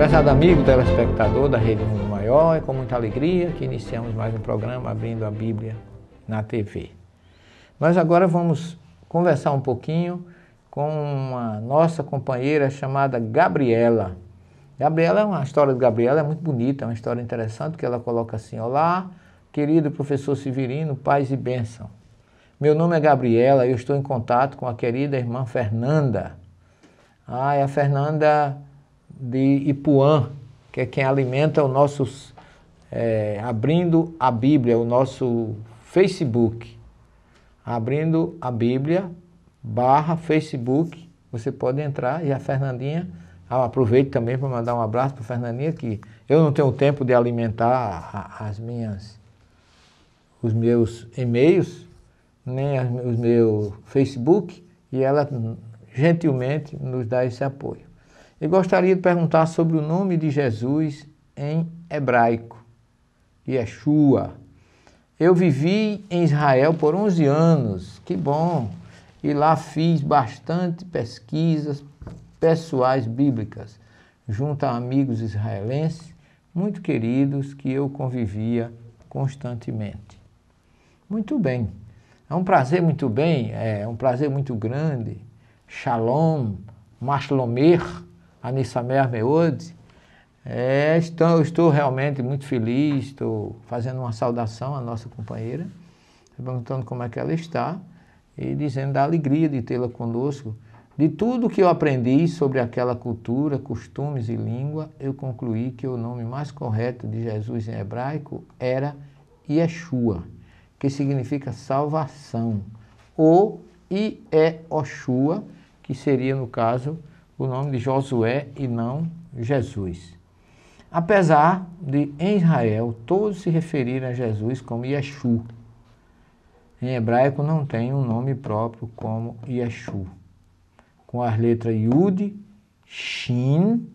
Prezado amigo telespectador da Rede Mundo Maior, é com muita alegria que iniciamos mais um programa Abrindo a Bíblia na TV. Nós agora vamos conversar um pouquinho com a nossa companheira chamada Gabriela. A história de Gabriela é muito bonita, é uma história interessante, que ela coloca assim: olá, querido professor Severino, paz e bênção. Meu nome é Gabriela e eu estou em contato com a querida irmã Fernanda. Ah, é a Fernanda de Ipuã, que é quem alimenta o nosso Abrindo a Bíblia, o nosso Facebook. Abrindo a Bíblia, /Facebook, você pode entrar. E a Fernandinha, aproveito também para mandar um abraço para a Fernandinha, que eu não tenho tempo de alimentar os meus e-mails, nem o meu Facebook, e ela gentilmente nos dá esse apoio. Eu gostaria de perguntar sobre o nome de Jesus em hebraico, Yeshua. Eu vivi em Israel por 11 anos, que bom! E lá fiz bastante pesquisas pessoais bíblicas, junto a amigos israelenses muito queridos que eu convivia constantemente. Muito bem, é um prazer muito grande, Shalom, Mashlomer, Anissamer Meod. Estou realmente muito feliz, estou fazendo uma saudação à nossa companheira, perguntando como é que ela está e dizendo da alegria de tê-la conosco. De tudo que eu aprendi sobre aquela cultura, costumes e língua, eu concluí que o nome mais correto de Jesus em hebraico era Yeshua, que significa salvação, ou Yehoshua, que seria, no caso, o nome de Josué e não Jesus. Apesar de, em Israel, todos se referirem a Jesus como Yeshu, em hebraico não tem um nome próprio como Yeshu, com as letras Yud, Shin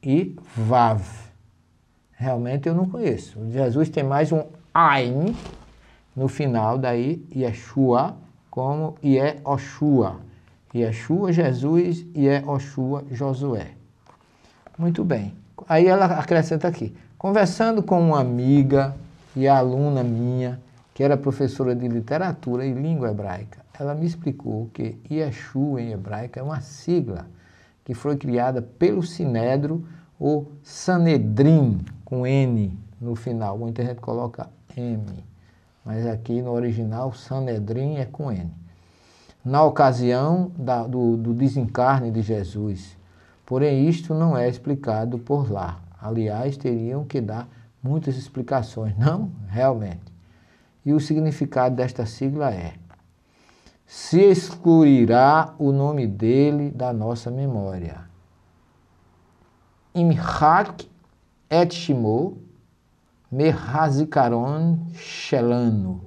e Vav. Realmente eu não conheço. Jesus tem mais um Ain no final, daí Yeshua, como Yehoshua. Yeshua, Jesus, Yehoshua, Josué. Muito bem. Aí ela acrescenta aqui: conversando com uma amiga e aluna minha, que era professora de literatura e língua hebraica, ela me explicou que Yeshu em hebraico é uma sigla que foi criada pelo Sinédrio ou Sanedrim, com N no final. Muita gente coloca M, mas aqui no original Sanedrim é com N. Na ocasião do desencarne de Jesus. Porém, isto não é explicado por lá. Aliás, teriam que dar muitas explicações, não? Realmente. E o significado desta sigla é: se excluirá o nome dele da nossa memória. Imhach Ethimo, me hazikaron shelano.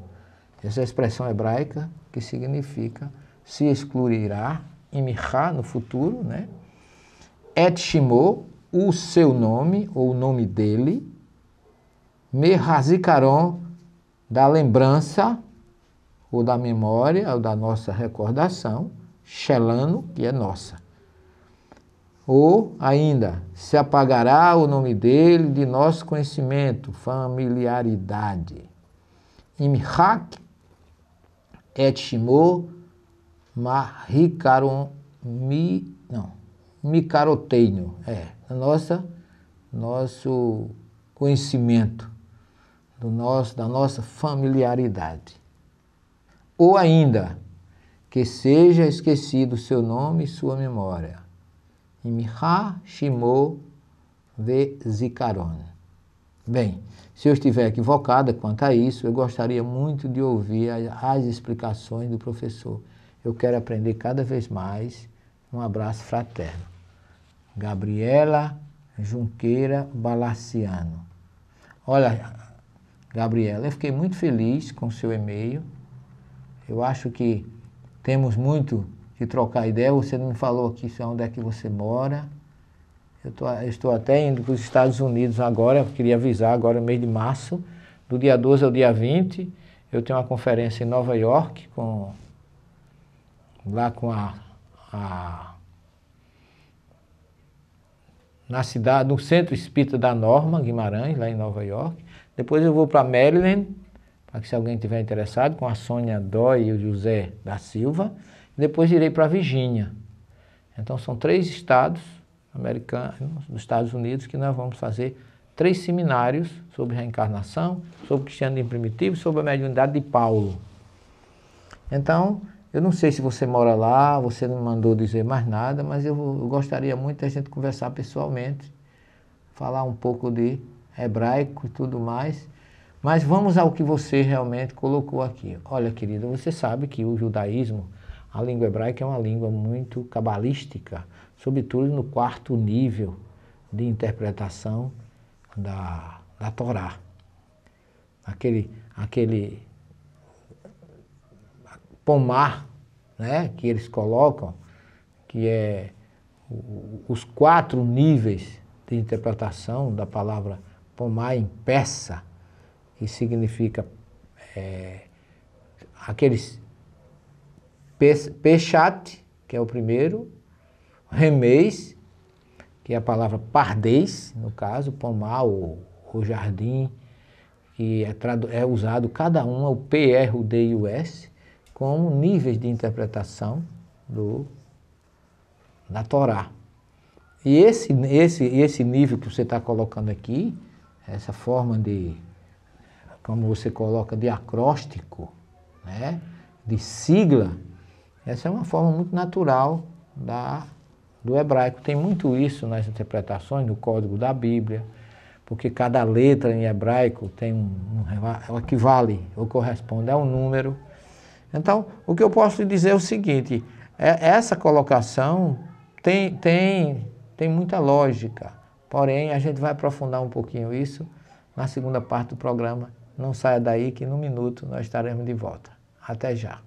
Essa é a expressão hebraica que significa se excluirá, imiha no futuro, né? Etshimô, o seu nome, ou o nome dele, me hazikaron, da lembrança, ou da memória, ou da nossa recordação, shelano, que é nossa. Ou ainda, se apagará o nome dele de nosso conhecimento, familiaridade. Imhach Ethimo, me hazikaron, nosso conhecimento, da nossa familiaridade. Ou ainda, que seja esquecido seu nome e sua memória. Mihá Shimô Vezikaron. Bem, se eu estiver equivocada quanto a isso, eu gostaria muito de ouvir as explicações do professor. Eu quero aprender cada vez mais. Um abraço fraterno. Gabriela Junqueira Balaciano. Olha, Gabriela, eu fiquei muito feliz com o seu e-mail. Eu acho que temos muito que trocar ideia. Você não me falou aqui onde é que você mora. Eu estou até indo para os Estados Unidos agora. Eu queria avisar agora, no mês de março, do dia 12 ao dia 20, eu tenho uma conferência em Nova York, com a na cidade, no Centro Espírita da Norma Guimarães, lá em Nova York. Depois eu vou para Maryland, para que se alguém estiver interessado, com a Sônia Dói e o José da Silva. Depois irei para a Virgínia. Então são 3 estados americanos, dos Estados Unidos, que nós vamos fazer 3 seminários sobre reencarnação, sobre o cristianismo primitivo, sobre a mediunidade de Paulo. Então, eu não sei se você mora lá, você não mandou dizer mais nada, mas eu gostaria muito da gente conversar pessoalmente, falar um pouco de hebraico e tudo mais. Mas vamos ao que você realmente colocou aqui. Olha, querida, você sabe que o judaísmo, a língua hebraica é uma língua muito cabalística, sobretudo no 4º nível de interpretação da Torá. Aquele pomar, né, que eles colocam, que é os 4 níveis de interpretação da palavra pomar em persa, que significa aqueles peshat, que é o primeiro, remez, que é a palavra pardês, no caso, pomar ou jardim, que é usado cada um, o PR, o D e o S, como níveis de interpretação da Torá. E esse nível que você está colocando aqui, essa forma de, como você coloca, de acróstico, né, de sigla, essa é uma forma muito natural do hebraico. Tem muito isso nas interpretações, no código da Bíblia, porque cada letra em hebraico tem equivale ou corresponde a um número. Então, o que eu posso dizer é o seguinte, essa colocação tem muita lógica, porém a gente vai aprofundar um pouquinho isso na segunda parte do programa. Não saia daí que num minuto nós estaremos de volta. Até já!